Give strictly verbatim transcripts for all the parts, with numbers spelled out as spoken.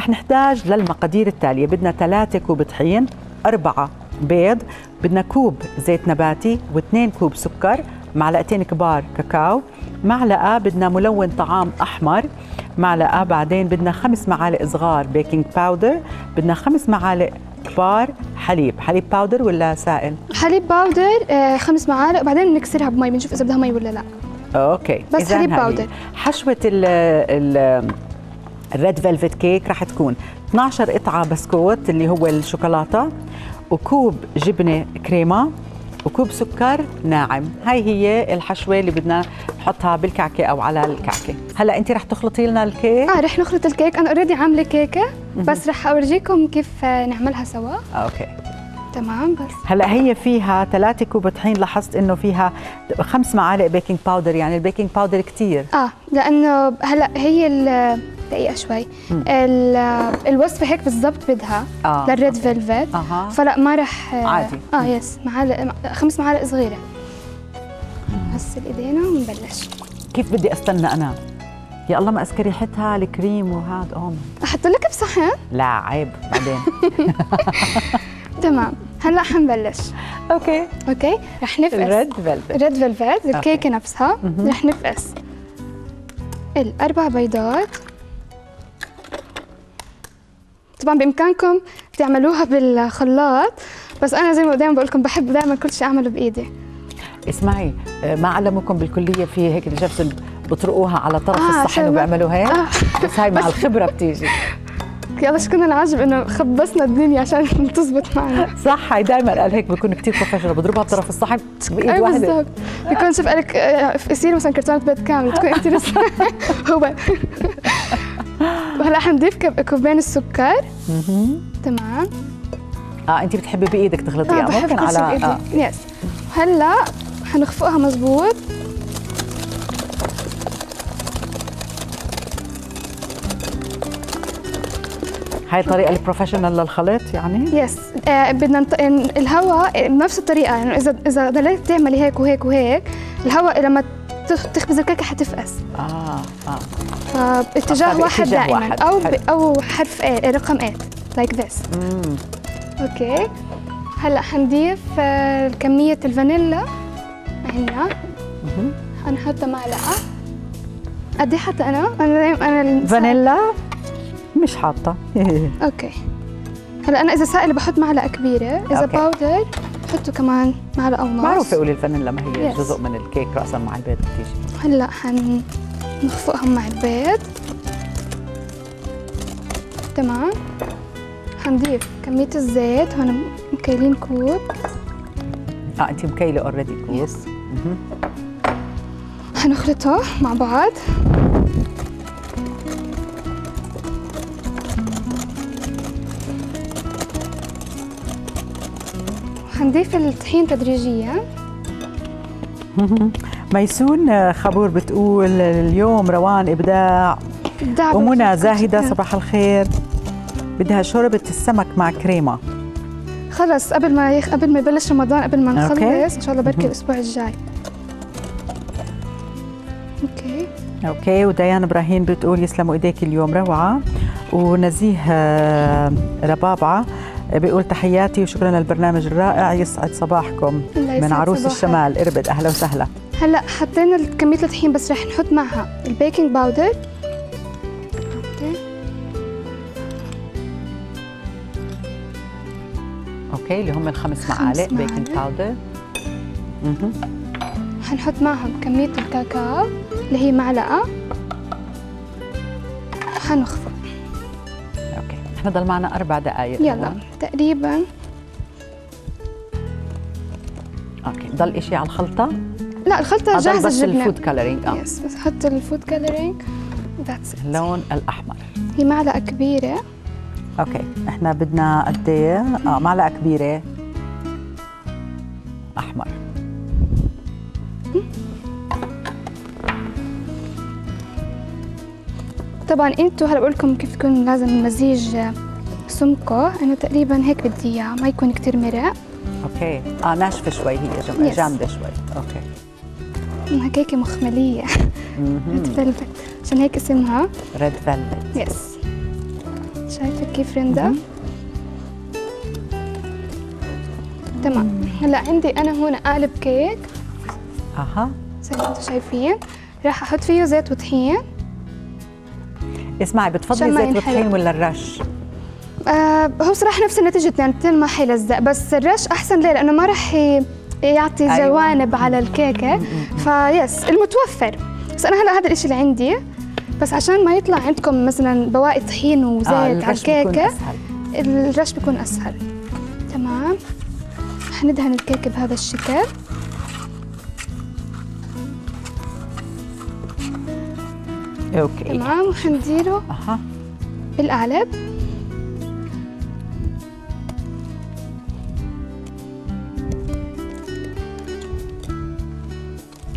رح نحتاج للمقادير التالية. بدنا ثلاثة كوب طحين، أربعة بيض، بدنا كوب زيت نباتي واثنين كوب سكر، معلقتين كبار كاكاو، معلقة بدنا ملون طعام أحمر، معلقة بعدين بدنا خمس معالق صغار بيكنج باودر، بدنا خمس معالق كبار حليب. حليب باودر ولا سائل؟ حليب باودر. آه خمس معالق، بعدين نكسرها بمي، بنشوف إذا بدها مي ولا لا. أوكي بس حليب باودر. حشوة ال ال الريد فيلفت كيك راح تكون اثنعش قطعة بسكوت اللي هو الشوكولاتة، وكوب جبنة كريمة، وكوب سكر ناعم. هاي هي الحشوة اللي بدنا نحطها بالكعكة أو على الكعكة. هلأ أنت رح تخلطي لنا الكيك؟ آه رح نخلط الكيك، أنا أوريدي عاملة كيكة بس رح أورجيكم كيف نعملها سوا. أوكي تمام. بس هلا هي فيها ثلاثة كوب طحين، لاحظت انه فيها خمس معالق بيكنج باودر، يعني البيكنج باودر كثير. اه لانه هلا هي دقيقة شوي الوصفة هيك بالضبط بدها آه. للريد فيلفت آه. فلا ما رح عادي. اه يس معالق، خمس معالق صغيرة. نغسل ايدينا ونبلش. كيف بدي استنى انا؟ يا الله ما اسكر ريحتها الكريم وهذا. اوه احط لك بصحن؟ لا عيب بعدين. تمام هلا حنبلش. اوكي اوكي رح نفقس الريد فيلفت. ريد فيلفت الكيكه نفسها رح نفقس الاربع بيضات. طبعا بامكانكم تعملوها بالخلاط، بس انا زي ما دائما بقول لكم بحب دائما كل شيء اعمله بايدي. اسمعي، ما علموكم بالكليه في هيك جبس بطرقوها على طرف آه الصحن وبيعملوا هيك؟ آه بس هاي مع الخبره بتيجي. يا بس كنا العجب انه خبصنا الدنيا عشان تزبط معنا. صح، هي دائما قال هيك بكون كثير بروفيشنال، بضربها بطرف الصحن بايد واحده. بالضبط، بكون شوف قالك يصير مثلا كرتونه بيض كامل تكون انت لسه هو. وهلا حنضيف كوبين السكر. تمام. اه انت بتحبي بايدك تخلطيها؟ آه ممكن على آه. يس. هلا حنخفقها مزبوط. هاي الطريقة البروفيشنال للخلط يعني؟ يس آه بدنا نط... الهواء بنفس الطريقة، يعني إذا إذا ضليت تعملي هيك وهيك وهيك الهواء لما تخبز الكيكة حتفقس. آه آه فاتجاه واحد دائما واحد. أو ب... أو حرف ايه رقم ايه لايك ذس. امم أوكي هلا حنضيف كمية الفانيلا هنا. اها حنحط معلقة قد إيه حتى أنا؟ أنا أنا فانيلا مش حاطة. اوكي هلا انا اذا سائل بحط معلقة كبيرة، اذا أوكي. باودر بحطوا كمان معلقة ونص. معروفة قولي الفانيلا ما هي yes. جزء من الكيك رأسا مع البيض بتيجي. هلا حنخفقهم مع البيض. تمام حنضيف كمية الزيت، هون مكيلين كوب. اه انت مكيلة اوريدي كوب. yes. حنخلطه مع بعض. حنضيف الطحين تدريجيا. ميسون خبور بتقول اليوم روان ابداع، ومنى زاهده صباح الخير بدها شوربه السمك مع كريمه. خلص قبل ما يخ... قبل ما يبلش رمضان، قبل ما نخلص أوكي. ان شاء الله بركي الاسبوع الجاي. اوكي اوكي وديان ابراهيم بتقول يسلموا ايديك اليوم روعه، ونزيه ربابعه بيقول تحياتي وشكرا للبرنامج الرائع يسعد صباحكم. يسعد من عروس صباحك. الشمال اربد اهلا وسهلا. هلا حطينا كميه الطحين، بس رح نحط معها البيكنج باودر. اوكي اللي هم الخمس معالق بيكنج باودر. اها حنحط معهم كميه الكاكاو اللي هي معلقه. حنخفق. احنا ضل معنا أربع دقايق يلا تقريبا. اوكي ضل إشي على الخلطة؟ لا الخلطة جاهزة. بس الجبنة. الفود كلرينج اه يس بس حط الفود كلرينج ذاتس ات. اللون الأحمر هي معلقة كبيرة. اوكي احنا بدنا قد ايه؟ اه معلقة كبيرة أحمر. طبعا انتوا هلا بقول لكم كيف تكون لازم المزيج سمكه، انا تقريبا هيك بدي اياه ما يكون كثير مرق. اوكي اه ناشفه شوي هي جامده شوي. اوكي انها كيكه مخمليه ريد فيلفت عشان هيك اسمها ريد فيلفت. يس شايفه كيف رندا؟ تمام. هلا عندي انا هون قالب كيك، اها زي ما انتم شايفين، راح احط فيه زيت وطحين. اسمعي، بتفضلي زيت وطحين ولا الرش؟ آه هو صراحه نفس نتيجتنا الاثنين، ما حيلزق، بس الرش احسن ليه؟ لانه ما راح يعطي جوانب أيوة. على الكيكه، فيس المتوفر. بس انا هلا هذا الاشي اللي عندي، بس عشان ما يطلع عندكم مثلا بواقي طحين وزيت آه على الكيكه، الرش بيكون اسهل. تمام، رح ندهن الكيكه بهذا الشكل. اوكي تمام، وحنديره اها بالقالب.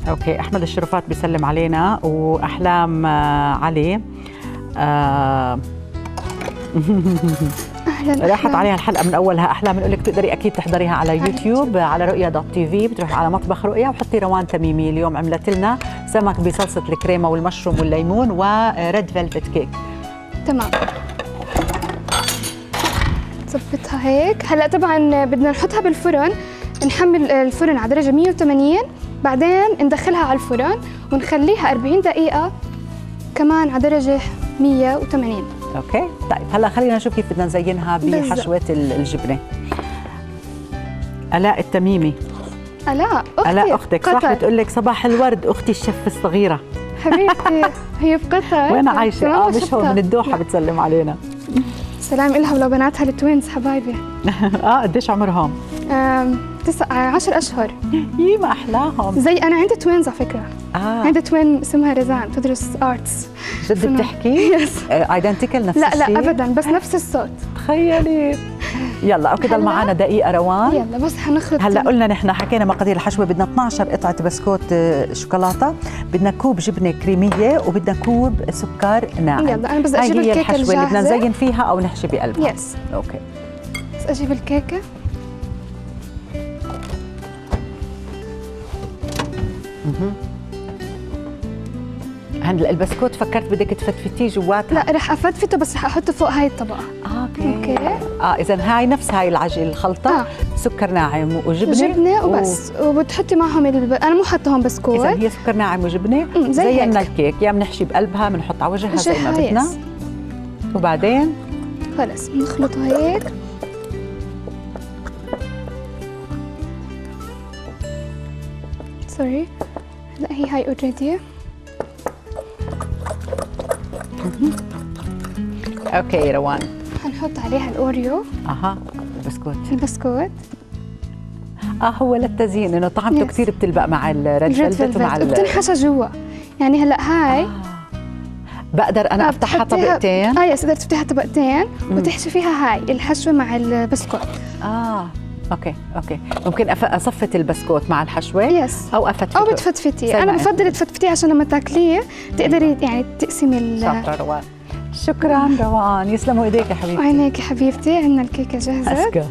اوكي، احمد الشرفات بيسلم علينا واحلام علي. آه اهلا، راحت عليها الحلقه من اولها احلام. بنقول لك تقدري اكيد تحضريها على يوتيوب، على رؤيا دوت تي في، بتروحي على مطبخ رؤيا وحطي روان تميمي. اليوم عملت لنا سمك بصلصه الكريمه والمشروم والليمون وريد فيلفت كيك. تمام، ظبطها هيك. هلا طبعا بدنا نحطها بالفرن، نحمل الفرن على درجه مية وثمانين، بعدين ندخلها على الفرن ونخليها أربعين دقيقة كمان على درجة مية وثمانين. اوكي طيب، هلا خلينا نشوف كيف بدنا نزينها بحشوة الجبنة. آلاء التميمي، آلاء أختي، آلاء أختك قطر. صح، بتقول لك صباح الورد أختي الشف الصغيرة حبيبتي، هي في قطر. وين عايشة؟ اه مش هون، من الدوحة. بتسلم علينا، سلام إلها ولبناتها التوينز حبايبي. اه قديش عمرهم؟ تسعة عشر أشهر. يي ما أحلاهم. زي أنا عندي توينز على فكرة. آه. عندي توين اسمها رزان بتدرس آرتس. جد بتحكي؟ يس. ايدنتيكال نفس الشيء؟ لا لا أبداً، بس نفس الصوت. تخيلي. يلا أوكي، ضل معنا دقيقة روان. يلا بس حنخلط. هلا قلنا نحن حكينا مقادير الحشوة، بدنا اثنعش قطعة بسكوت شوكولاتة، بدنا كوب جبنة كريمية، وبدنا كوب سكر ناعم. يلا أنا بس أجيب الكيكة الجاهزة. هي الحشوة اللي بدنا نزين فيها أو نحشي بقلبها. يس. أوكي. بس أجيب الكيكة. هندل البسكوت فكرت بدك تفتفتيه جواتها. لا رح افتفته، بس رح احطه فوق هاي الطبقه. آه، اوكي اوكي اه اذا هاي نفس هاي العجين الخلطه. آه. سكر ناعم وجبنه جبنه وبس، و... وبتحطي معهم الب... انا مو حاطه هون بسكوت، اذا هي سكر ناعم وجبنه زي عندنا الكيك، يا بنحشي بقلبها بنحط على وجهها زي ما بدنا، وبعدين خلص بنخلطها هيك. سوري هلا هي هاي اوريدي. اوكي روان، حنحط عليها الاوريو. اها البسكوت، البسكوت اه هو للتزيين، انه طعمته كثير بتلبق مع الريد فيلفت ومع ال بتنحشى جوا. يعني هلا هاي آه. بقدر انا آه افتحها طبقتين. اه يس، قدرت تفتحها طبقتين وتحشي فيها هاي الحشوه مع البسكوت. اه اوكي اوكي، ممكن اصفت البسكوت مع الحشوه. يس. او افتفتيه او بتفتفتيه، انا بفضل تفتفتيه عشان لما تاكليه تقدري يعني تقسمي ال شاطره روان. شكرا روان، يسلموا ايديك يا حبيبتي. عينيك يا حبيبتي، عندنا الكيكه جاهزه.